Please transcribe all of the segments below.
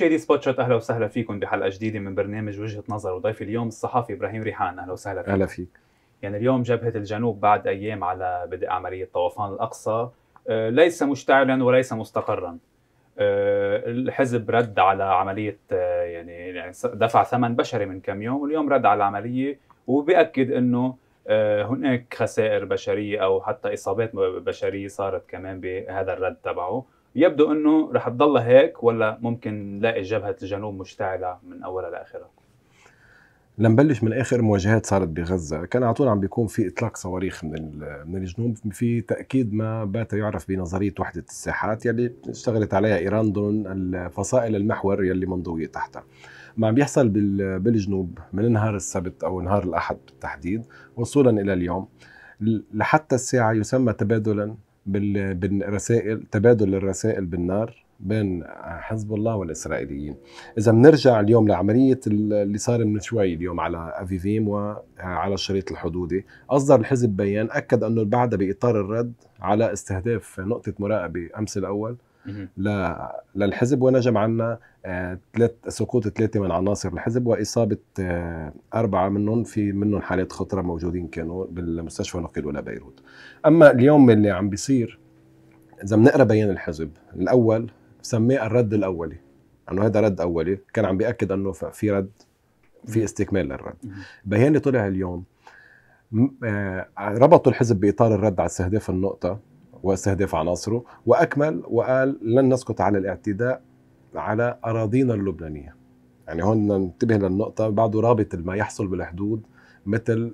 مشاهدي سبوت شوت، اهلا وسهلا فيكم بحلقه جديده من برنامج وجهه نظر، وضيفي اليوم الصحفي ابراهيم ريحان. اهلا وسهلا فيك. اهلا فيك. يعني اليوم جبهه الجنوب بعد ايام على بدء عمليه طوفان الاقصى ليس مشتعلا وليس مستقرا. الحزب رد على عمليه، يعني دفع ثمن بشري من كم يوم، واليوم رد على العمليه وباكد انه هناك خسائر بشريه او حتى اصابات بشريه صارت كمان بهذا الرد تبعه. يبدو انه رح تضلها هيك ولا ممكن نلاقي جبهه الجنوب مشتعله من اولها لاخرها؟ لنبلش من اخر مواجهات صارت بغزه، كان على طول عم بيكون في اطلاق صواريخ من الجنوب في تاكيد ما بات يعرف بنظريه وحده الساحات يلي اشتغلت عليها ايران ضمن الفصائل المحور يلي منضويه تحتها. ما عم بيحصل بالجنوب من نهار السبت او نهار الاحد بالتحديد وصولا الى اليوم لحتى الساعه يسمى تبادلا بالرسائل، تبادل الرسائل بالنار بين حزب الله والإسرائيليين. إذا بنرجع اليوم لعملية اللي صار من شوي اليوم على أفيفيم وعلى الشريط الحدودي، أصدر الحزب بيان أكد أنه بعدها بإطار الرد على استهداف نقطة مراقبة أمس الأول للحزب، ونجم عنا سقوط 3 من عناصر الحزب وإصابة 4 منهم، في منهم حالات خطرة موجودين كانوا بالمستشفى ونقلوا لبيروت. أما اليوم اللي عم بيصير إذا بنقرأ بيان الحزب الأول سميه الرد الأولي، أنه هذا رد أولي، كان عم بيأكد أنه في رد، في استكمال للرد. بيان اللي طلع اليوم ربطوا الحزب بإطار الرد على استهداف النقطة واستهداف عناصره، وأكمل وقال لن نسقط على الاعتداء على أراضينا اللبنانية. يعني هون ننتبه للنقطة، بعده رابط ما يحصل بالحدود مثل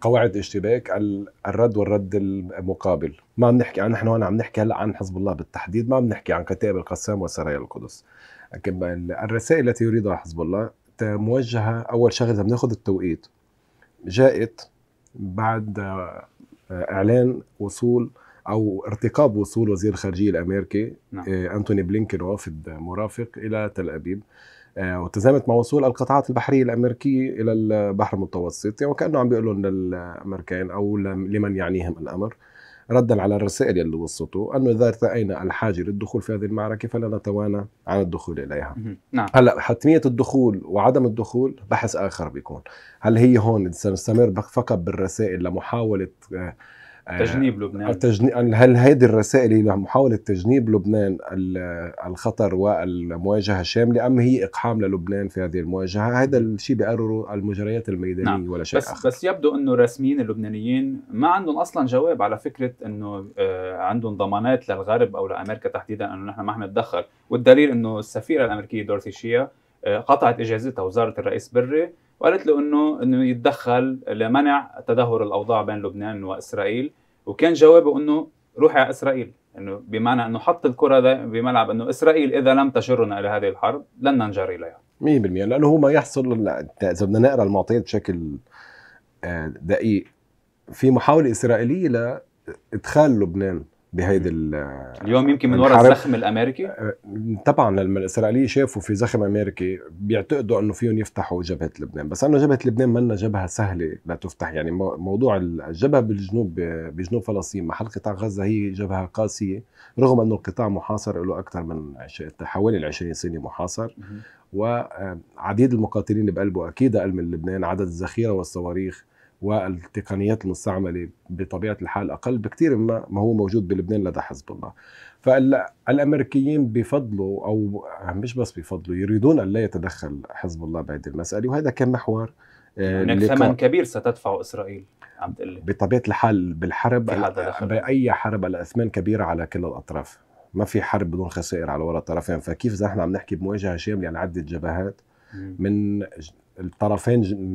قواعد اشتباك الرد والرد المقابل. ما عم نحكي عن، نحن هون عم نحكي هلا عن حزب الله بالتحديد، ما عم نحكي عن كتائب القسام وسرايا القدس. الرسائل التي يريدها حزب الله موجهة، أول شغلة إذا بناخذ التوقيت جاءت بعد إعلان وصول أو ارتقاب وصول وزير الخارجية الأمريكي أنطوني بلينكن ووفد مرافق إلى تل أبيب، وتزامت مع وصول القطاعات البحرية الأمريكية إلى البحر المتوسط، وكأنه عم بيقولوا للأمريكان أو لمن يعنيهم الأمر ردا على الرسائل اللي وصلته أنه إذا ارتأينا الحاجة للدخول في هذه المعركة فلا نتوانى عن الدخول إليها. هلا حتمية الدخول وعدم الدخول بحث آخر بيكون، هل هي هون سنستمر فقط بالرسائل لمحاولة تجنيب لبنان؟ هل هذه الرسائل هي محاولة تجنيب لبنان الخطر والمواجهة الشاملة، أم هي إقحام للبنان في هذه المواجهة؟ هذا الشيء بيقرره المجريات الميدانية، ولا شيء آخر. بس يبدو أنه الرسميين اللبنانيين ما عندهم أصلا جواب على فكرة أنه عندهم ضمانات للغرب أو لأمريكا تحديدا أنه نحن ما عم نتدخل، والدليل أنه السفيرة الأمريكية دورثيا قطعت إجازتها وزارة الرئيس بري وقالت له انه يتدخل لمنع تدهور الاوضاع بين لبنان واسرائيل، وكان جوابه انه روحي على اسرائيل، انه بمعنى انه حط الكره بملعب انه اسرائيل اذا لم تجرنا الى هذه الحرب لن ننجر اليها 100%، لانه هو ما يحصل. اذا بدنا نقرا المعطيات بشكل دقيق، في محاوله اسرائيليه لادخال لبنان بهيدي اليوم يمكن من وراء الزخم الامريكي. طبعا لما الاسرائيليين شافوا في زخم امريكي بيعتقدوا انه فيهم يفتحوا جبهه لبنان، بس انه جبهه لبنان منا جبهه سهله لا تفتح. يعني موضوع الجبهه بالجنوب، بجنوب فلسطين محل قطاع غزه، هي جبهه قاسيه رغم انه القطاع محاصر له اكثر من حوالي 20 سنه محاصر، وعديد المقاتلين بقلبه اكيد اقل من لبنان، عدد الذخيره والصواريخ والتقنيات المستعملة بطبيعة الحال أقل بكثير مما هو موجود بلبنان لدى حزب الله. فالأمريكيين بفضلوا أو مش بس بفضلوا، يريدون أن لا يتدخل حزب الله بهذه المسألة، وهذا كان محور هناك ثمن كبير ستدفعه إسرائيل عم تقلي. بطبيعة الحال بالحرب، بأي حرب الأثمان كبيرة على كل الأطراف، ما في حرب بدون خسائر على ولا الطرفين، فكيف إذا نحن عم نحكي بمواجهة شاملة عن عدة جبهات من الطرفين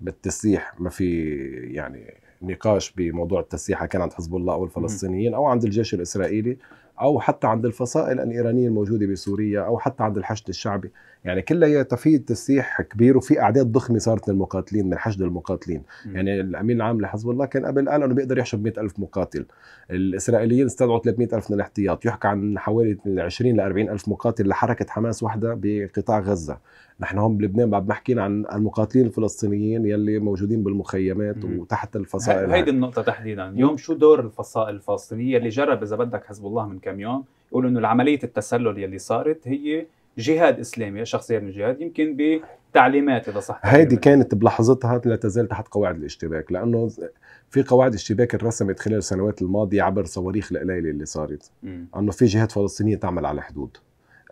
بالتسليح، ما في يعني نقاش بموضوع التسليح كان عند حزب الله او الفلسطينيين او عند الجيش الاسرائيلي او حتى عند الفصائل الإيرانية الموجودة بسوريا او حتى عند الحشد الشعبي، يعني كلها في تسليح كبير وفي اعداد ضخمه صارت للمقاتلين من حشد المقاتلين. يعني الامين العام لحزب الله كان قبل قال انه بيقدر يحشد 100,000 مقاتل، الاسرائيليين استدعوا 300,000 من الاحتياط، يحكى عن حوالي 20 ل 40,000 مقاتل لحركه حماس وحده بقطاع غزه. نحن هون بلبنان بعد ما حكينا عن المقاتلين الفلسطينيين يلي موجودين بالمخيمات وتحت الفصائل. هيدي النقطه تحديدا اليوم، شو دور الفصائل الفلسطينيه اللي جرب اذا بدك حزب الله من كم يوم يقول انه عمليه التسلل يلي صارت هي جهاد إسلامي، شخصية من الجهاد يمكن بتعليمات إذا صح. هذه كانت بلحظتها لا تزال تحت قواعد الاشتباك، لأنه في قواعد اشتباك انرسمت خلال السنوات الماضية عبر صواريخ القلايلة اللي صارت، أنه في جهات فلسطينية تعمل على حدود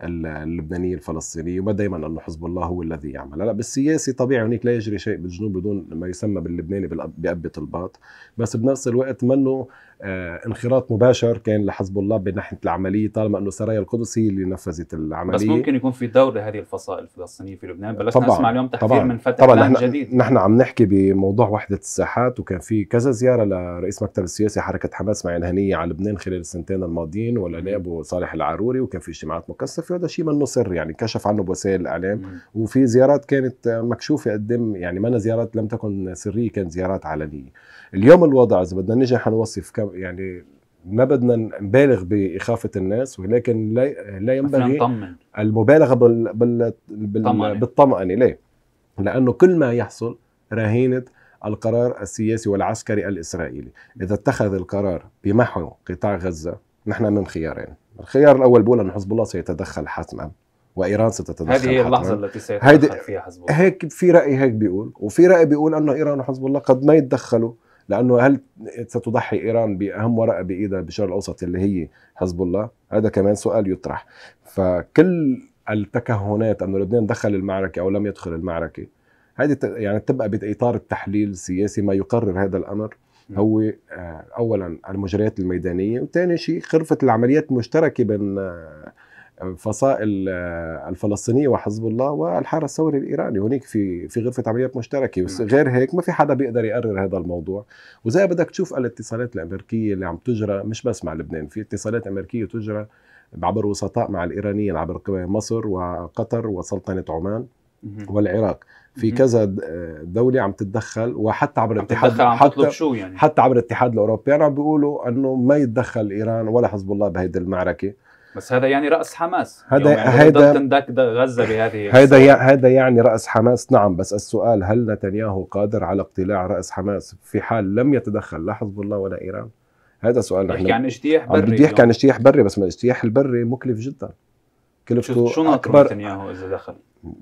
اللبنانية الفلسطينية، وما دائما أنه حزب الله هو الذي يعمل. هلا بالسياسي طبيعي هناك لا يجري شيء بالجنوب بدون ما يسمى باللبناني بأبة الباط، بس بنفس الوقت منه انخراط مباشر كان لحزب الله بناحية العملية، طالما أنه سرايا القدس هي اللي نفذت العملية. بس ممكن يكون في دور لهذه الفصائل الفلسطينية في لبنان، بلشنا نسمع اليوم تحذير من فتح بلان جديد. نحن عم نحكي بموضوع وحدة الساحات، وكان في كذا زيارة لرئيس مكتب السياسي حركة حماس مع الهنية على لبنان خلال السنتين الماضيين، ولا نائبه صالح العروري، وكان في اجتماعات مكثفة، وهذا شيء منه سر يعني كشف عنه بوسائل الإعلام، وفي زيارات كانت مكشوفة قدام، يعني ما زيارات لم تكن سرية، كانت زيارات علنية. اليوم الوضع إذا بدنا نجي حنوصف يعني ما بدنا نبالغ بإخافة الناس، ولكن لا ينبغي المبالغة بالطمأنة. ليه؟ لأنه كل ما يحصل رهينة القرار السياسي والعسكري الإسرائيلي. إذا اتخذ القرار بمحو قطاع غزة نحن أمام خيارين، الخيار الأول بقول أن حزب الله سيتدخل حتماً وإيران ستتدخل. هذه هي اللحظة التي سيتدخل فيها حزب الله، هيك في رأي هيك بيقول، وفي رأي بيقول أنه إيران وحزب الله قد ما يتدخلوا، لأنه هل ستضحي إيران بأهم ورقة بإيدها بالشرق الأوسط اللي هي حزب الله؟ هذا كمان سؤال يطرح. فكل التكهنات أنه لبنان دخل المعركة أو لم يدخل المعركة، هذه يعني تبقى بإطار التحليل السياسي. ما يقرر هذا الأمر هو أولا المجريات الميدانية، وثاني شيء خرفة العمليات المشتركة بين فصائل الفلسطينية وحزب الله والحرس الثوري الإيراني. هناك في غرفة عمليات مشتركة، بس غير هيك ما في حدا بيقدر يقرر هذا الموضوع. وزي بدك تشوف الاتصالات الأمريكية اللي عم تجرى مش بس مع لبنان، في اتصالات أمريكية تجرى عبر وسطاء مع الإيرانيين عبر مصر وقطر وسلطنة عمان والعراق. في كذا دولة عم تتدخل، وحتى عبر الاتحاد حتى عبر الاتحاد الأوروبي عم بيقولوا أنه ما يتدخل إيران ولا حزب الله بهيدي المعركة. بس هذا يعني رأس حماس، هذا تندك غزة بهذه، هذا يعني رأس حماس. نعم، بس السؤال هل نتنياهو قادر على اقتلاع رأس حماس في حال لم يتدخل لا حزب الله ولا إيران؟ هذا سؤال. نحن بدي احكي عن اجتياح بري، بس الاجتياح البري مكلف جدا، كلفته شو أكبر. نتنياهو إذا دخل،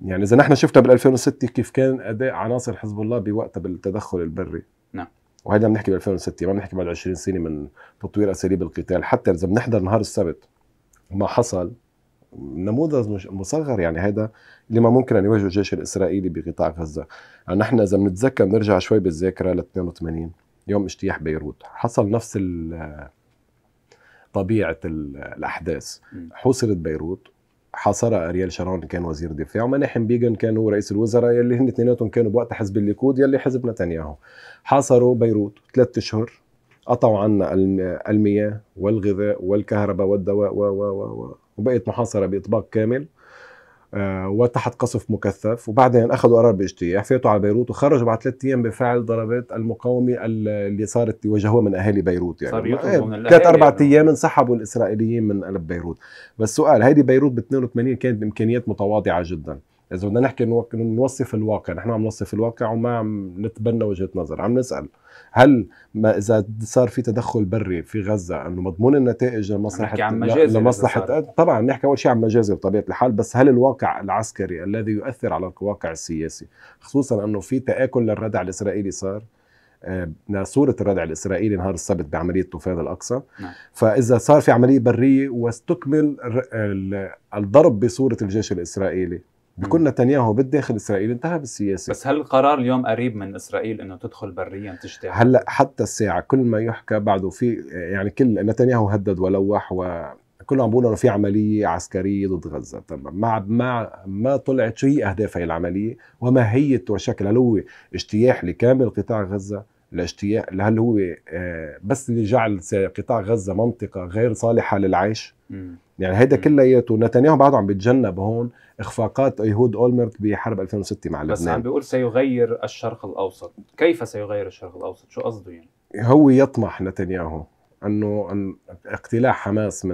يعني إذا نحن شفنا بال 2006 كيف كان أداء عناصر حزب الله بوقتها بالتدخل البري. نعم، وهذا بنحكي بال 2006، ما بنحكي بعد 20 سنة من تطوير أساليب القتال. حتى إذا بنحضر نهار السبت ما حصل، نموذج مصغر يعني هذا لما ممكن ان يواجه الجيش الاسرائيلي بقطاع غزه. نحن اذا بنتذكر نرجع شوي بالذاكره ل 82 يوم اجتياح بيروت، حصل نفس طبيعه الاحداث. حوصرت بيروت، حاصرها اريال شارون كان وزير الدفاع، ومناحم بيغن كان هو رئيس الوزراء، يلي هن اثنيناتهم كانوا بوقت حزب الليكود يلي حزب نتنياهو. حاصروا بيروت 3 أشهر، قطعوا عنا المياه والغذاء والكهرباء والدواء وبقيت محاصرة بإطباق كامل وتحت قصف مكثف. وبعدين أخذوا قرار باجتياح، فاتوا على بيروت وخرجوا بعد 3 أيام بفعل ضربات المقاومة اللي صارت يواجهوها من أهالي بيروت. يعني 3-4 أيام انسحبوا الإسرائيليين من قلب بيروت. بس سؤال، هيدي بيروت ب 82 كانت بإمكانيات متواضعة جدا. إذا بدنا نحكي نوصف الواقع، نحن عم نوصف الواقع وما عم نتبنى وجهة نظر، عم نسأل هل ما إذا صار في تدخل بري في غزة أنه مضمون النتائج لمصلحة طبعا نحكي أول شيء عن مجازر بطبيعة الحال، بس هل الواقع العسكري الذي يؤثر على الواقع السياسي، خصوصا أنه في تآكل للردع الإسرائيلي صار صورة الردع الإسرائيلي نهار السبت بعملية طوفان الأقصى. فإذا صار في عملية برية واستكمل الضرب بصورة الجيش الإسرائيلي، بكون نتنياهو بالداخل الاسرائيلي انتهى بالسياسه. بس هل القرار اليوم قريب من اسرائيل انه تدخل بريا تجتاح؟ هلا حتى الساعه كل ما يحكى بعده في، يعني كل نتنياهو هدد ولوح وكله عم بيقولوا انه في عمليه عسكريه ضد غزه. طب ما طلعت شو هي اهداف هي العمليه وما هي وشكلها؟ هل هو اجتياح لكامل قطاع غزه؟ لاجتياح هل هو بس لجعل قطاع غزه منطقه غير صالحه للعيش؟ يعني هيدا كلياته نتنياهو بعده عم بيتجنب هون اخفاقات ايهود اولمرت بحرب 2006 مع لبنان. بس عم بيقول سيغير الشرق الاوسط، كيف سيغير الشرق الاوسط؟ شو قصده يعني؟ هو يطمح نتنياهو انه اقتلاع حماس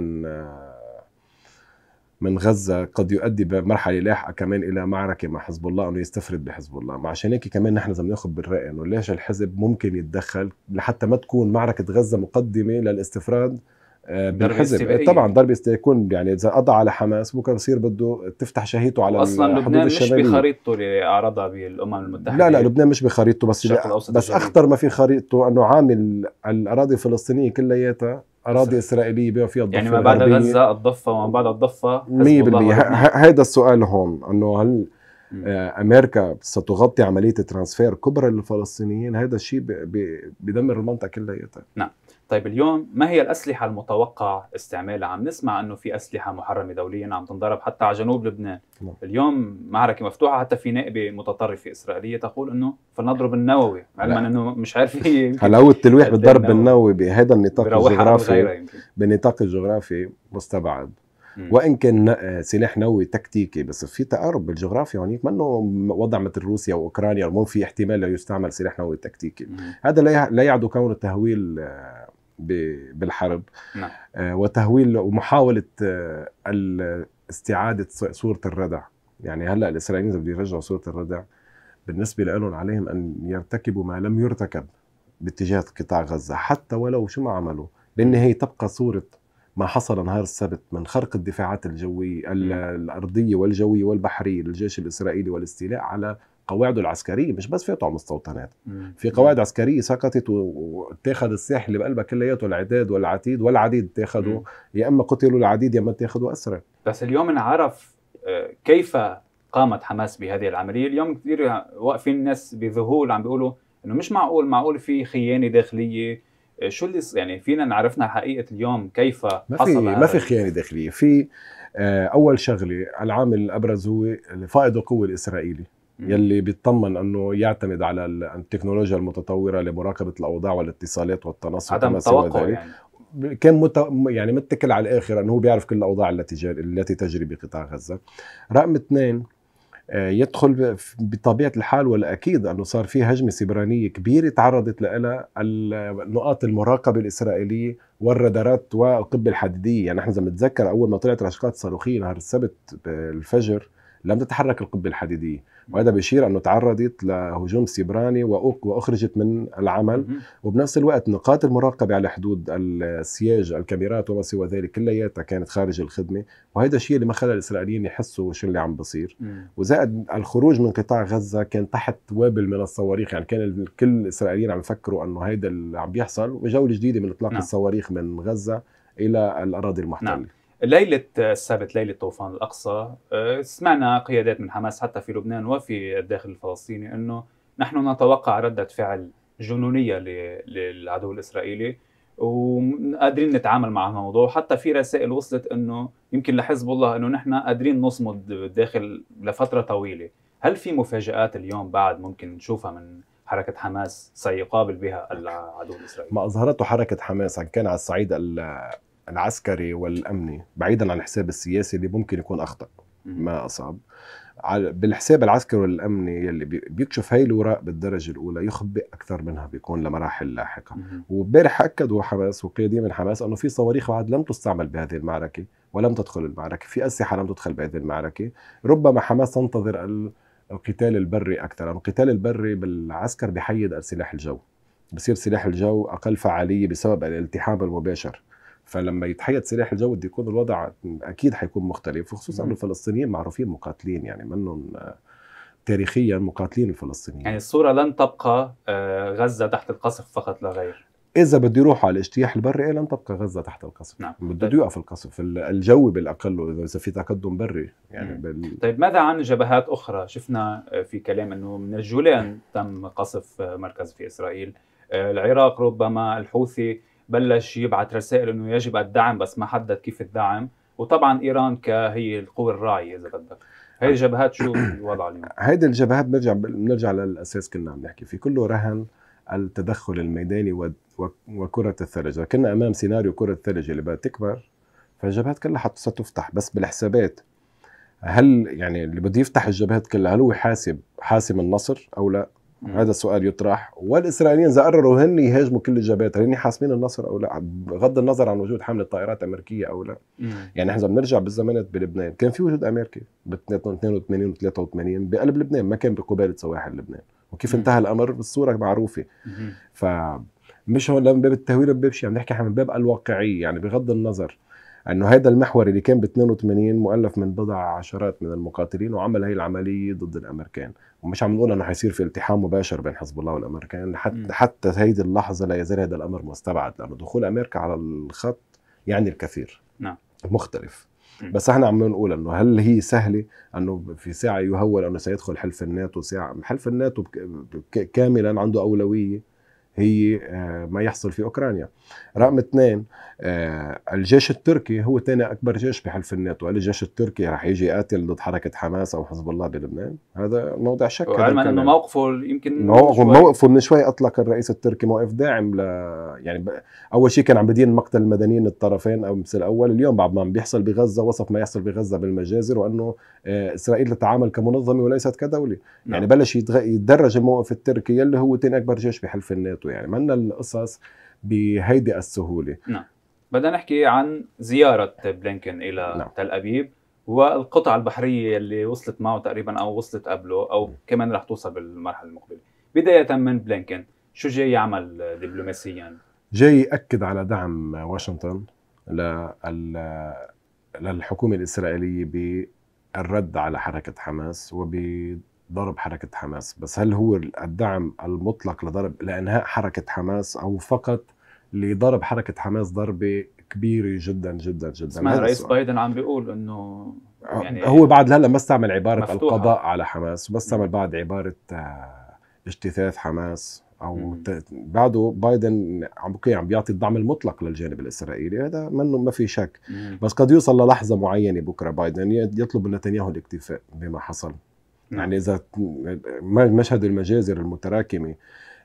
من غزه قد يؤدي بمرحله لاحقه كمان الى معركه مع حزب الله، انه يستفرد بحزب الله. عشان هيك كمان نحن لازم ناخذ بالرأي انه ليش الحزب ممكن يتدخل لحتى ما تكون معركه غزه مقدمه للاستفراد بالحزب. طبعا ضربه سيكون يعني اذا قضى على حماس ممكن يصير بده تفتح شهيته على اصلا لبنان مش بخريطته اللي اعرضها بالامم المتحده. لا لا لبنان مش بخريطته، بس اخطر ما في خريطته انه عامل الاراضي الفلسطينيه كلياتها اراضي اسرائيليه بما فيها الضفه، يعني ما بعد غزه الضفه وما بعد الضفه 100%. هذا السؤال هون، انه هل امريكا ستغطي عمليه ترانسفير كبرى للفلسطينيين؟ هذا الشيء بدمر المنطقه كلياتها. نعم. طيب اليوم ما هي الأسلحة المتوقع استعمالها؟ عم نسمع أنه في أسلحة محرمة دوليا عم تنضرب حتى على جنوب لبنان. اليوم معركة مفتوحة، حتى في نائبة متطرفة إسرائيلية تقول أنه فلنضرب النووي، علما أنه مش عارف هلا هو التلويح بالضرب النووي بهذا النطاق الجغرافي، بالنطاق الجغرافي مستبعد، وإن كان سلاح نووي تكتيكي، بس في تقارب بالجغرافيا هونيك، منه وضع مثل روسيا وأوكرانيا المهم في احتمال لا يستعمل سلاح نووي تكتيكي. هذا لا يعدو كونه تهويل بالحرب. نعم. وتهويل ومحاولة استعادة صورة الردع. يعني هلأ الإسرائيليين بده يرجعوا صورة الردع، بالنسبة لهم عليهم أن يرتكبوا ما لم يرتكب باتجاه قطاع غزة، حتى ولو شو ما عملوا بالنهاية تبقى صورة ما حصل نهار السبت من خرق الدفاعات الجوية الأرضية والجوية والبحرية للجيش الإسرائيلي والاستيلاء على قواعده العسكريه، مش بس فاتوا على المستوطنات، في قواعد عسكريه سقطت واتاخذ الساحل بقلبها كلياته، العداد والعتيد والعديد اتاخذوا، يا اما قتلوا العديد يا اما اتاخذوا اسرى. بس اليوم انعرف كيف قامت حماس بهذه العمليه، اليوم كثير واقفين الناس بذهول عم بيقولوا انه مش معقول، معقول في خيانه داخليه، شو اللي يعني فينا نعرفنا حقيقه اليوم كيف حصل؟ ما في خيانه داخليه، في اول شغله العامل الابرز هو فائض القوه الاسرائيلي يلي بيطمن انه يعتمد على التكنولوجيا المتطوره لمراقبه الاوضاع والاتصالات والتنصت عدم توقع يعني. كان يعني متكل على الاخر انه هو بيعرف كل الاوضاع التي تجري بقطاع غزه. رقم اثنين، يدخل بطبيعه الحال والاكيد انه صار في هجمه سبرانيه كبيره تعرضت لها نقاط المراقبه الاسرائيليه والرادارات والقبه الحديديه. يعني نحن اذا بنتذكر اول ما طلعت رشقات صاروخيه نهار السبت الفجر لم تتحرك القبة الحديدية، وهذا بيشير أنه تعرضت لهجوم سيبراني وأخرجت من العمل، وبنفس الوقت نقاط المراقبة على حدود السياج الكاميرات وما سوى ذلك كلياتها كانت خارج الخدمة، وهذا الشيء اللي ما خلى الإسرائيليين يحسوا شو اللي عم بصير. وزائد الخروج من قطاع غزة كان تحت وابل من الصواريخ، يعني كان كل الإسرائيليين عم يفكروا أنه هذا اللي عم بيحصل، وجولة جديدة من إطلاق الصواريخ من غزة إلى الأراضي المحتلة. ليلة السبت، ليلة طوفان الأقصى، سمعنا قيادات من حماس حتى في لبنان وفي الداخل الفلسطيني أنه نحن نتوقع ردة فعل جنونية للعدو الإسرائيلي وقادرين نتعامل مع الموضوع، حتى في رسائل وصلت أنه يمكن لحزب الله أنه نحن قادرين نصمد الداخل لفترة طويلة. هل في مفاجآت اليوم بعد ممكن نشوفها من حركة حماس سيقابل بها العدو الإسرائيلي؟ ما أظهرته حركة حماس كان على الصعيد العسكري والأمني، بعيدا عن الحساب السياسي اللي ممكن يكون أخطأ ما أصاب، بالحساب العسكري والأمني اللي بيكشف هاي الوراء بالدرجة الأولى يخبئ أكثر منها بيكون لمراحل لاحقة. وبارح أكدوا حماس وقيادين من حماس أنه في صواريخ بعد لم تستعمل بهذه المعركة ولم تدخل المعركة، في أسلحة لم تدخل بهذه المعركة. ربما حماس تنتظر القتال البري أكثر، القتال البري بالعسكر بحيد سلاح الجو، بصير سلاح الجو أقل فعالية بسبب الالتحام المباشر، فلما يتحيد سلاح الجو بده يكون الوضع اكيد حيكون مختلف، وخصوصا انه الفلسطينيين معروفين مقاتلين، يعني منهم تاريخيا مقاتلين الفلسطينيين. يعني الصوره لن تبقى غزه تحت القصف فقط لا غير. اذا بده يروحوا على الاجتياح البري لن تبقى غزه تحت القصف. نعم. بده يوقف القصف الجوي بالاقل اذا في تقدم بري يعني طيب ماذا عن جبهات اخرى؟ شفنا في كلام انه من الجولان تم قصف مركز في اسرائيل، العراق ربما الحوثي بلش يبعث رسائل انه يجب الدعم بس ما حدد كيف الدعم، وطبعا ايران كهي القوى الراعيه اذا بدك. هي الجبهات شو الوضع اليوم؟ هيدي الجبهات بنرجع للاساس كنا عم نحكي فيه، كله رهن التدخل الميداني وكره الثلج، كنا امام سيناريو كره الثلج اللي بدها تكبر، فالجبهات كلها ستفتح بس بالحسابات. هل يعني اللي بده يفتح الجبهات كلها هل هو حاسم النصر او لا؟ هذا السؤال يطرح. والاسرائيليين اذا قرروا هن يهاجموا كل الجبهات، هن حاسمين النصر او لا؟ بغض النظر عن وجود حمله طائرات امريكيه او لا. يعني احنا بنرجع بالزمانات بلبنان، كان في وجود امريكي ب 82 و83 بقلب لبنان، ما كان بقباله سواحل لبنان، وكيف انتهى الامر بالصوره معروفه. ف مش هو من باب التهويل بيبشي، يعني نحكي من باب الواقعيه، يعني بغض النظر انه هذا المحور اللي كان ب 82 مؤلف من بضع عشرات من المقاتلين وعمل هي العمليه ضد الامريكان، ومش عم نقول انه حيصير في التحام مباشر بين حزب الله والامريكان، حتى هيدي اللحظه لا يزال هذا الامر مستبعد، لانه دخول امريكا على الخط يعني الكثير. نعم مختلف. بس احنا عم نقول انه هل هي سهله انه في ساعه يهول انه سيدخل حلف الناتو، ساعه حلف الناتو كاملا عنده اولويه هي ما يحصل في اوكرانيا. رقم اثنين، الجيش التركي هو ثاني اكبر جيش بحلف الناتو، هل الجيش التركي رح يجي يقاتل ضد حركه حماس او حزب الله بلبنان؟ هذا موضع شك. علما انه موقفه يمكن موقفه من شوي اطلق الرئيس التركي موقف داعم ل يعني اول شيء كان عم بدين مقتل المدنيين الطرفين او مثل الاول، اليوم بعد ما بيحصل بغزه وصف ما يحصل بغزه بالمجازر وانه اسرائيل تتعامل كمنظمه وليست كدوله، يعني بلش يتدرج الموقف التركي يلي هو ثاني اكبر جيش بحلف الناتو، يعني منا القصص بهيدي السهوله. نعم. بدنا نحكي عن زياره بلينكن الى تل ابيب والقطع البحريه اللي وصلت معه تقريبا او وصلت قبله او كمان رح توصل بالمرحله المقبله. بدايه من بلينكن، شو جاي يعمل دبلوماسيا؟ جاي ياكد على دعم واشنطن للحكومه الاسرائيليه بالرد على حركه حماس ضرب حركة حماس، بس هل هو الدعم المطلق لضرب لإنهاء حركة حماس أو فقط لضرب حركة حماس ضربة كبيرة جدا جدا جدا؟ ما رئيس بايدن عم بيقول إنه يعني هو بعد هلا ما استعمل عبارة مفتوحة. القضاء على حماس، وما استعمل بعد عبارة اجتثاث حماس أو بعده بايدن عم بيعطي الدعم المطلق للجانب الإسرائيلي، هذا منه ما في شك. بس قد يوصل للحظة معينة بكرة بايدن يطلب من نتنياهو الاكتفاء بما حصل. يعني إذا مشهد المجازر المتراكمة،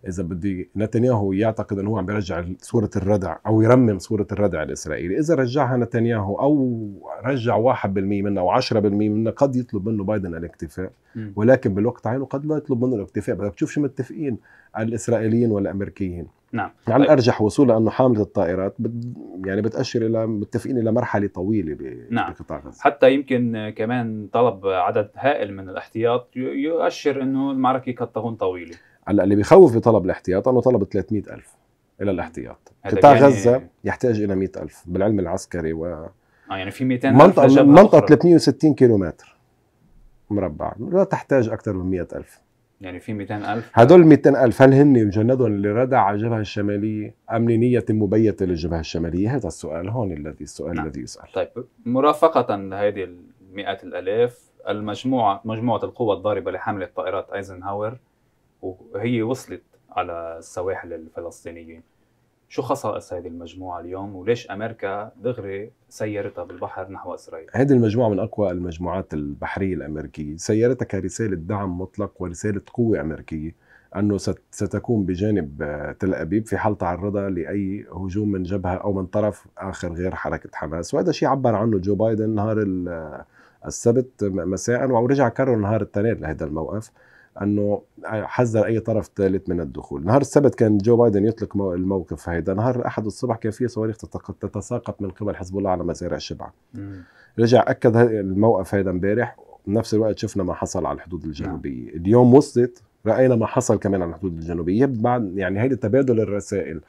إذا بدي نتنياهو يعتقد أنه هو عم بيرجع صورة الردع أو يرمم صورة الردع الإسرائيلي، إذا رجعها نتنياهو أو رجع 1% منها أو 10% منها قد يطلب منه بايدن الاكتفاء، ولكن بالوقت عينه قد لا يطلب منه الاكتفاء. بدك تشوف شو متفقين الإسرائيليين والأمريكيين. نعم. على الأرجح وصوله أنه حاملة الطائرات يعني بتأشر إلى متفقين إلى مرحلة طويلة بقطاع غزة. حتى يمكن كمان طلب عدد هائل من الاحتياط يؤشر أنه المعركة قد تكون طويلة. هلا اللي بيخوف بطلب الاحتياط أنه طلب 300,000 إلى الاحتياط. قطاع يعني غزة يحتاج إلى 100,000 بالعلم العسكري و يعني في 200,000 منطقة 360 كيلومتر مربع لا تحتاج أكثر من 100,000. يعني في 200,000 هدول 200,000 هل هن مجندهم لردع على الجبهه الشماليه ام لنيه مبيته للجبهه الشماليه؟ هذا السؤال هون الذي الذي يسال. طيب مرافقه هذه المئات الالاف مجموعه القوى الضاربه لحمله طائرات ايزنهاور وهي وصلت على السواحل الفلسطينيه، شو خصائص هذه المجموعه اليوم وليش امريكا دغري سيرتها بالبحر نحو اسرائيل؟ هذه المجموعه من اقوى المجموعات البحريه الامريكيه، سيرتها كرساله دعم مطلق ورساله قوه امريكيه انه ستكون بجانب تل ابيب في حال تعرضها لاي هجوم من جبهه او من طرف اخر غير حركه حماس، وهذا الشيء عبر عنه جو بايدن نهار السبت مساء ورجع كرر نهار الاثنين لهذا الموقف، انه حذر اي طرف ثالث من الدخول. نهار السبت كان جو بايدن يطلق الموقف هيدا، نهار الاحد الصبح كان في صواريخ تتساقط من قبل حزب الله على مزارع شبعا. رجع اكد الموقف هيدا امبارح، بنفس الوقت شفنا ما حصل على الحدود الجنوبيه، اليوم وصلت راينا ما حصل كمان على الحدود الجنوبيه، بعد يعني هيدا تبادل الرسائل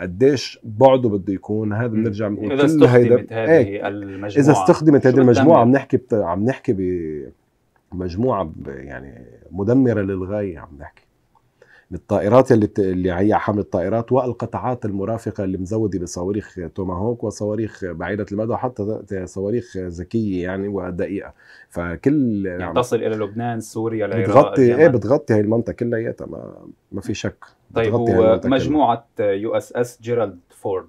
قديش بعده بده يكون هذا بنرجع بنقول اذا استخدمت هذه المجموعه بنحكي مجموعة يعني مدمرة للغاية، عم نحكي الطائرات اللي هي حمل الطائرات والقطعات المرافقة اللي مزودة بصواريخ توماهوك وصواريخ بعيدة المدى وحتى صواريخ ذكية يعني ودقيقة، فكل يعني تصل إلى لبنان سوريا العراق بتغطي بتغطي هي المنطقة كلياتها، ما في شك. طيب ومجموعة يو اس اس جيرالد فورد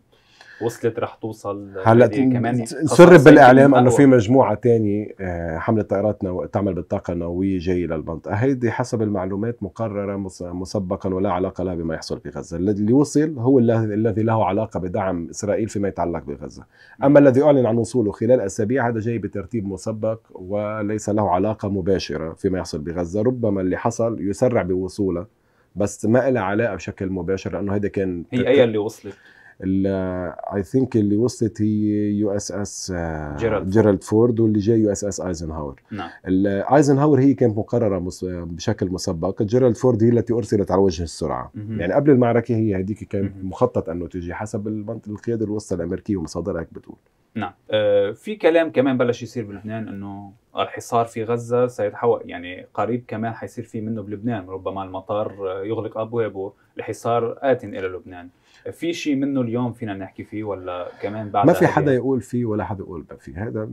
وصلت رح توصل هلا كمان، سرب بالاعلام انه في مجموعه ثانيه حمله طائرات تعمل بالطاقه النوويه جايه للمنطقه، هيدي حسب المعلومات مقرره مسبقا ولا علاقه لها بما يحصل بغزه، اللي وصل هو الذي له علاقه بدعم اسرائيل فيما يتعلق بغزه، اما الذي اعلن عن وصوله خلال اسابيع هذا جاي بترتيب مسبق وليس له علاقه مباشره فيما يحصل بغزه، ربما اللي حصل يسرع بوصوله بس ما له علاقه بشكل مباشر لانه هيدا كان هي اللي وصلت اي ثينك اللي وصلت هي يو اس اس جيرالد فورد، واللي جاي يو اس اس ايزنهاور. نعم. ايزنهاور هي كانت مقرره بشكل مسبق، جيرالد فورد هي التي ارسلت على وجه السرعه. يعني قبل المعركه هي هذيك كان مخطط انه تجي حسب القياده الوسطى الامريكيه ومصادرها هيك بتقول. نعم. في كلام كمان بلش يصير بلبنان انه الحصار في غزه سيتحول، يعني قريب كمان حيصير في منه بلبنان، ربما المطار يغلق ابوابه لحصار ات الى لبنان. في شيء منه اليوم فينا نحكي فيه ولا كمان بعد؟ ما في حدا يقول فيه ولا حدا يقول ما فيه، هذا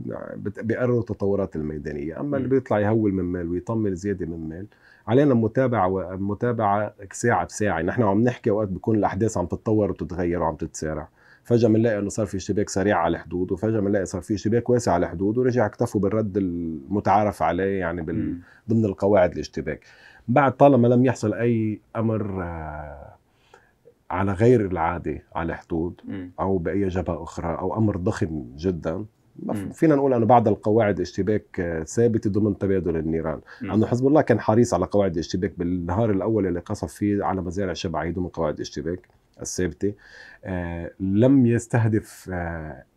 بيقرروا التطورات الميدانيه، اما اللي بيطلع يهول من مال ويطمن زياده من مال، علينا متابعه ساعه بساعه. نحن عم نحكي اوقات بيكون الاحداث عم تتطور وتتغير وعم تتسارع، فجأة بنلاقي انه صار في اشتباك سريع على الحدود، وفجأة بنلاقي صار في اشتباك واسع على الحدود، ورجع اكتفوا بالرد المتعارف عليه يعني ضمن القواعد الاشتباك. بعد طالما لم يحصل اي امر على غير العادي على الحدود او باي جبهه اخرى او امر ضخم جدا، فينا نقول انه بعد القواعد اشتباك ثابته ضمن تبادل النيران. انه حزب الله كان حريص على قواعد الاشتباك، بالنهار الاول اللي قصف فيه على مزارع شبعا ضمن قواعد الاشتباك الثابته، لم يستهدف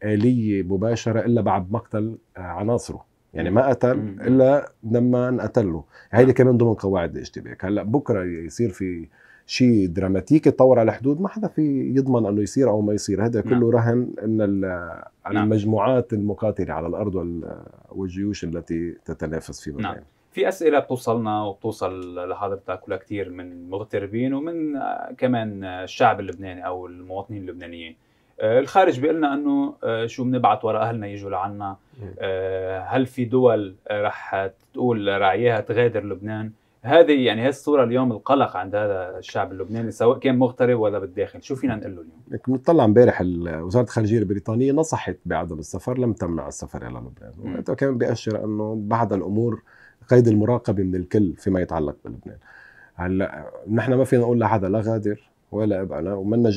آلية مباشرة إلا بعد مقتل عناصره، يعني ما قتل إلا لما انقتله. هيدي كمان ضمن قواعد الاشتباك. هلا بكره يصير في شيء دراماتيكي يتطور على الحدود، ما حدا في يضمن انه يصير او ما يصير، هذا كله رهن ان المجموعات المقاتله على الارض والجيوش التي تتنافس في بلدان. في اسئله بتوصلنا وبتوصل لحضرتك ولا كثير من مغتربين ومن كمان الشعب اللبناني او المواطنين اللبنانيين. الخارج بيقول لنا انه شو بنبعث ورا اهلنا يجوا لعنا، هل في دول رح تقول راعيها تغادر لبنان؟ هذه يعني هي الصوره اليوم، القلق عند هذا الشعب اللبناني سواء كان مغترب ولا بالداخل، شو فينا نقول له اليوم؟ بنطلع امبارح وزاره الخارجيه البريطانيه نصحت بعدم السفر، لم تمنع السفر الى لبنان، وكان بيأشر انه بعض الامور قيد المراقبه من الكل فيما يتعلق بلبنان. هلا نحن ما فينا نقول لحدا لا غادر ولا ابقى لا،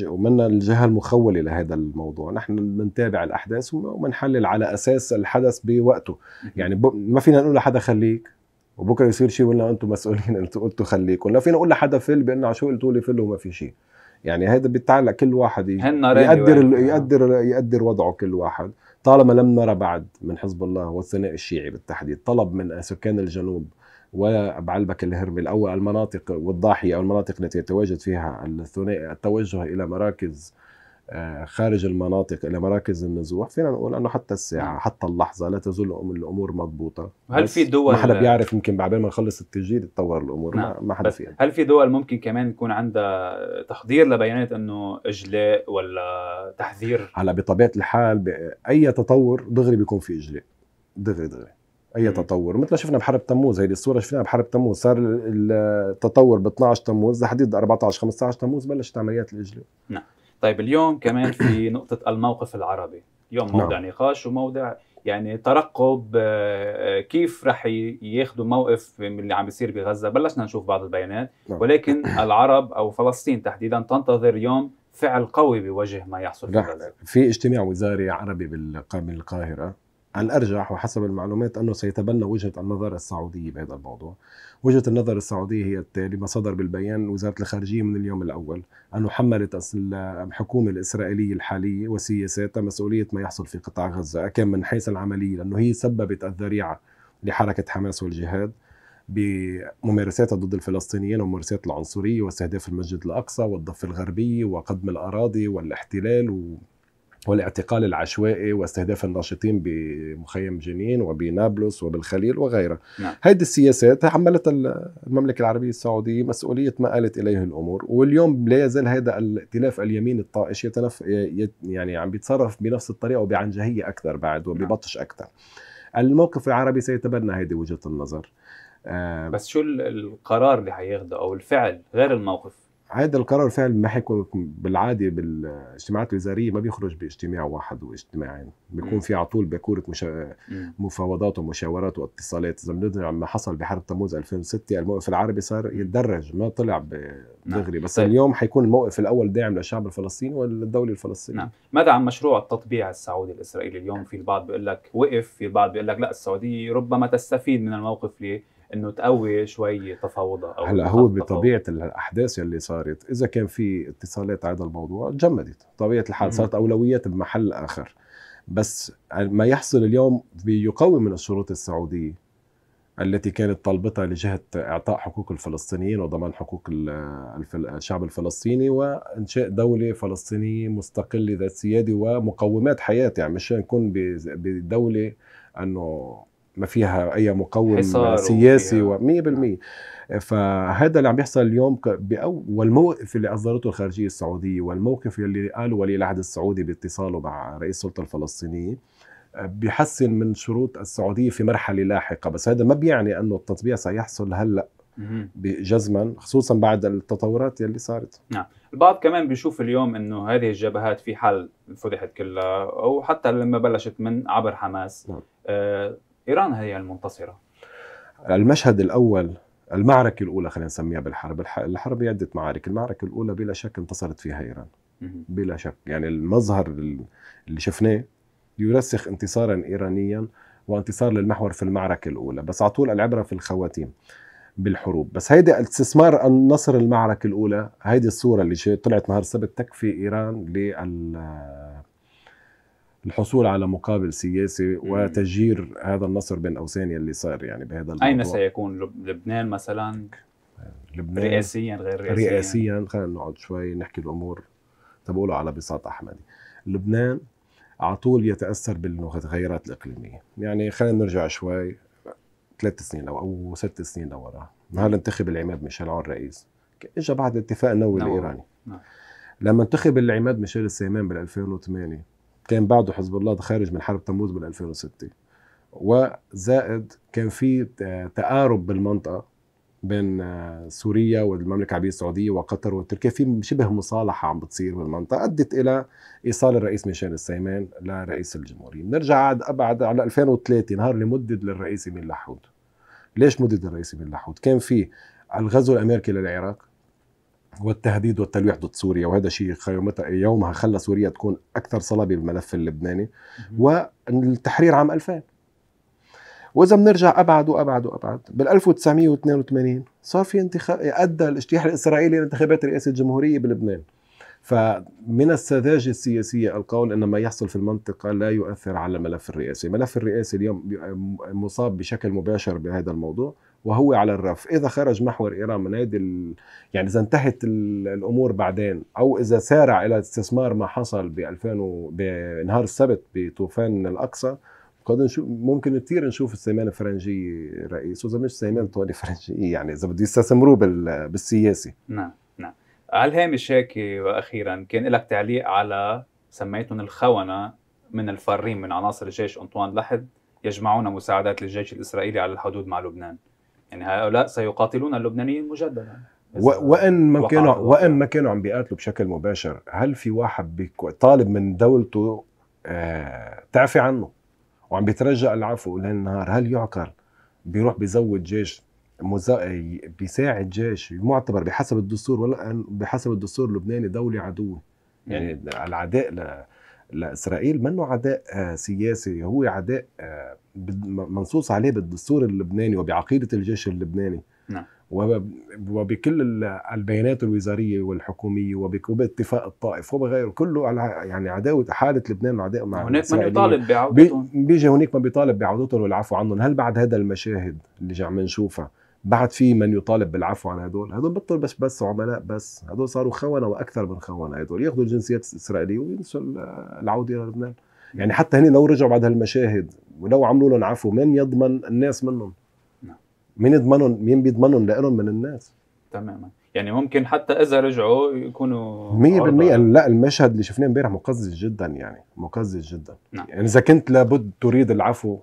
ومنا الجهه المخوله لهذا الموضوع، نحن بنتابع الاحداث وبنحلل على اساس الحدث بوقته، يعني ما فينا نقول لحدا خليك وبكره يصير شيء ولا انتم مسؤولين انتم قلتوا خليكم، لا فينا نقول لحدا فل بانه عشان قلتوا لي فل وما في شيء. يعني هذا بيتعلق كل واحد يقدر وضعه كل واحد، طالما لم نرى بعد من حزب الله والثنائي الشيعي بالتحديد طلب من سكان الجنوب وبعلبك الهرمل او المناطق والضاحيه او المناطق التي يتواجد فيها الثنائي التوجه الى مراكز خارج المناطق الى مراكز النزوح، فينا نقول انه حتى الساعه حتى اللحظه لا تزول الامور مضبوطه. هل في دول، ما حدا بيعرف، يمكن بعد ما نخلص التسجيل تتطور الامور، ما حدا في. هل في دول ممكن كمان يكون عندها تحضير لبيانات انه اجلاء ولا تحذير؟ هلا بطبيعه الحال اي تطور دغري بيكون في اجلاء، دغري اي تطور، مثل شفنا بحرب تموز، هيدي الصوره شفناها بحرب تموز، صار التطور ب 12 تموز لحديد 14 15 تموز بلشت عمليات الاجلاء. نعم. طيب اليوم كمان في نقطة الموقف العربي، اليوم موضع نقاش وموضع يعني ترقب، كيف رح ياخذوا موقف من اللي عم بيصير بغزة. بلشنا نشوف بعض البيانات، ولكن العرب أو فلسطين تحديدا تنتظر يوم فعل قوي بوجه ما يحصل في غزة. في اجتماع وزاري عربي بالقاهرة، الأرجح وحسب المعلومات أنه سيتبنى وجهة النظر السعودية بهذا الموضوع. وجهة النظر السعودية هي التالي، ما صدر بالبيان وزارة الخارجية من اليوم الأول أنه حملت الحكومة الإسرائيلية الحالية وسياساتها مسؤولية ما يحصل في قطاع غزة، كان من حيث العملية، لأنه هي سببت الذريعة لحركة حماس والجهاد بممارساتها ضد الفلسطينيين وممارسات العنصرية واستهداف المسجد الأقصى والضفة الغربية وقدم الأراضي والاحتلال والاعتقال العشوائي واستهداف الناشطين بمخيم جنين وبنابلس وبالخليل وغيرها. نعم. هذه السياسات حملت المملكة العربية السعودية مسؤولية ما آلت إليه الأمور، واليوم لا يزال هذا الائتلاف اليمين الطائش يعني عم بيتصرف بنفس الطريقة وبعنجهية أكثر بعد وببطش أكثر. الموقف العربي سيتبنى هذه وجهة النظر. بس شو القرار اللي حياخده أو الفعل غير الموقف؟ هذا القرار فعلا ما حيكون بالعاده، بالاجتماعات الوزاريه ما بيخرج باجتماع واحد واجتماعين، بيكون في على طول باكوره مفاوضات ومشاورات واتصالات. اذا بنرجع ما حصل بحرب تموز 2006، الموقف العربي صار يتدرج، ما طلع دغري. بس اليوم حيكون الموقف الاول داعم للشعب الفلسطيني والدوله الفلسطينيه. نعم. ماذا عن مشروع التطبيع السعودي الاسرائيلي اليوم؟ في البعض بيقول لك وقف، في البعض بيقول لك لا السعوديه ربما تستفيد من الموقف انه تقوي شوي تفاوضها او هلا هو بطبيعه الاحداث اللي صارت اذا كان في اتصالات على هذا الموضوع جمدت طبيعه الحال، صارت اولويات بمحل اخر. بس ما يحصل اليوم بيقوي من الشروط السعوديه التي كانت طالبتها لجهة إعطاء حقوق الفلسطينيين وضمان حقوق الشعب الفلسطيني وإنشاء دولة فلسطينية مستقلة ذات سيادة ومقومات حياة، يعني مش نكون بدولة أنه ما فيها أي مقوم سياسي 100%. فهذا اللي عم يحصل اليوم، والموقف اللي أصدرته الخارجية السعودية والموقف اللي قاله ولي العهد السعودي باتصاله مع رئيس السلطة الفلسطينية بيحسن من شروط السعودية في مرحلة لاحقة. بس هذا ما بيعني أنه التطبيع سيحصل هلأ جزما، خصوصا بعد التطورات اللي صارت. نعم، البعض كمان بيشوف اليوم أنه هذه الجبهات في حل فتحت كلها أو حتى لما بلشت من عبر حماس. نعم. إيران هي المنتصرة. المشهد الأول، المعركة الأولى خلينا نسميها بالحرب، الحرب عدة معارك، المعركة الأولى بلا شك انتصرت فيها إيران بلا شك. يعني المظهر اللي شفناه يرسخ انتصارا ايرانيا وانتصار للمحور في المعركه الاولى، بس على طول العبره في الخواتيم بالحروب. بس هيدي استثمار النصر المعركه الاولى، هيدي الصوره اللي طلعت نهار السبت تكفي ايران للحصول على مقابل سياسي وتجير هذا النصر بين اوسان اللي صار يعني بهذا الموضوع. اين سيكون لبنان مثلا؟ لبنان رئاسيا غير رئاسيا؟ رئاسيا. خلينا نقعد شوي نحكي الامور تبقولوا على بساط احمدي. لبنان على طول يتأثر بالمتغيرات الإقليمية، يعني خلينا نرجع شوي 3 سنين أو 6 سنين لورا، نهار انتخب العماد ميشيل عون رئيس، إجا بعد الاتفاق النووي الإيراني. نعم. لما انتخب العماد ميشيل سليمان بال 2008 كان بعده حزب الله خارج من حرب تموز بال 2006، وزائد كان في تقارب بالمنطقة بين سوريا والمملكة العربية السعودية وقطر وتركيا، في شبه مصالحة عم بتصير بالمنطقة أدت إلى إيصال الرئيس ميشيل سليمان لرئيس الجمهورية. بنرجع أبعد على 2003، نهار اللي مدد للرئيس بن لحود. ليش مدد للرئيس بن لحود؟ كان في الغزو الأمريكي للعراق والتهديد والتلويح ضد سوريا، وهذا شيء يومها خلى سوريا تكون أكثر صلابة بالملف اللبناني، والتحرير عام 2000. وإذا بنرجع أبعد وأبعد وأبعد بال 1982 صار في أدى الاجتياح الإسرائيلي لانتخابات رئاسة الجمهورية بلبنان. فمن السذاجة السياسية القول أن ما يحصل في المنطقة لا يؤثر على الملف الرئاسي، الملف الرئاسي اليوم مصاب بشكل مباشر بهذا الموضوع وهو على الرف. إذا خرج محور إيران من هذه يعني إذا انتهت الأمور بعدين أو إذا سارع إلى استثمار ما حصل بنهار السبت بطوفان الأقصى، ممكن كثير نشوف سليمان فرنجيه رئيس، واذا مش سليمان أنطوني فرنجيه، يعني اذا بده يستثمروه بالسياسه. نعم نعم. على الهامش هيك واخيرا، كان لك تعليق على سميتهم الخونه من الفارين من عناصر الجيش انطوان لحد يجمعون مساعدات للجيش الاسرائيلي على الحدود مع لبنان، يعني هؤلاء سيقاتلون اللبنانيين مجددا وان ما كانوا عم بيقاتلوا بشكل مباشر. هل في واحد طالب من دولته تعفي عنه وعم بيترجى العفو للنهار؟ هل يعقل بيروح بيزود جيش بيساعد جيش معتبر بحسب الدستور ولا بحسب الدستور اللبناني دولة عدوة؟ يعني العداء لإسرائيل منه عداء سياسي، هو عداء منصوص عليه بالدستور اللبناني وبعقيدة الجيش اللبناني. نعم. وبكل البيانات الوزاريه والحكوميه وباتفاق الطائف وبغيره كله على يعني عداوه حاله لبنان وعداء مع هناك من يطالب بعودتهم، بيجي هناك من بيطالب بعودتهم والعفو عنهم. هل بعد هذا المشاهد اللي عم نشوفها بعد في من يطالب بالعفو عن هدول بطل بس عملاء، بس هدول صاروا خونه واكثر من خونه، هدول ياخذوا الجنسيات الاسرائيليه وينسوا العوده الى لبنان. يعني حتى هنا لو رجعوا بعد هالمشاهد ولو عملوا لهم عفو، من يضمن الناس منهم؟ مين بيضمنهم لهم من الناس؟ تماما، يعني ممكن حتى اذا رجعوا يكونوا 100%. لا، المشهد اللي شفناه امبارح مقزز جدا، يعني مقزز جدا. نعم. يعني اذا كنت لابد تريد العفو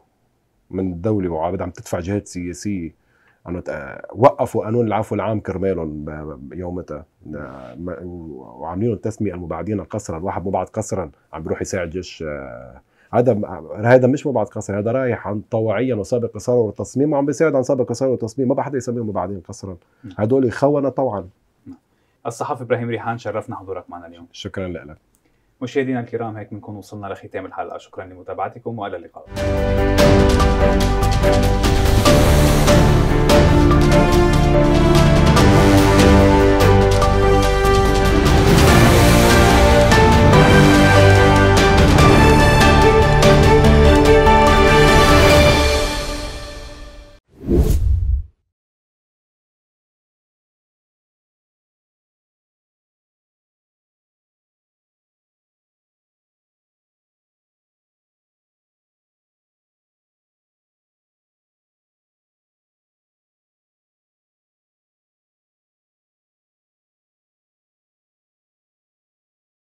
من الدوله وعم تدفع جهات سياسيه، انه وقفوا قانون العفو العام كرمالهم يومتها وعاملين التسميه المبعدين قسرا، الواحد مبعد قسرا عم بيروح يساعد جيش، هذا مش مبعد قسرا، هذا رايح عن طوعيا وسابق إصرار وتصميم وعم بيساعد عن سابق إصرار وتصميم، ما بقى حدا يسميهم مبعدين قسرا، هدول خونه طوعا. الصحفي إبراهيم ريحان، شرفنا حضورك معنا اليوم. شكرا لك. مشاهدينا الكرام، هيك بنكون وصلنا لختام الحلقة، شكرا لمتابعتكم والى اللقاء.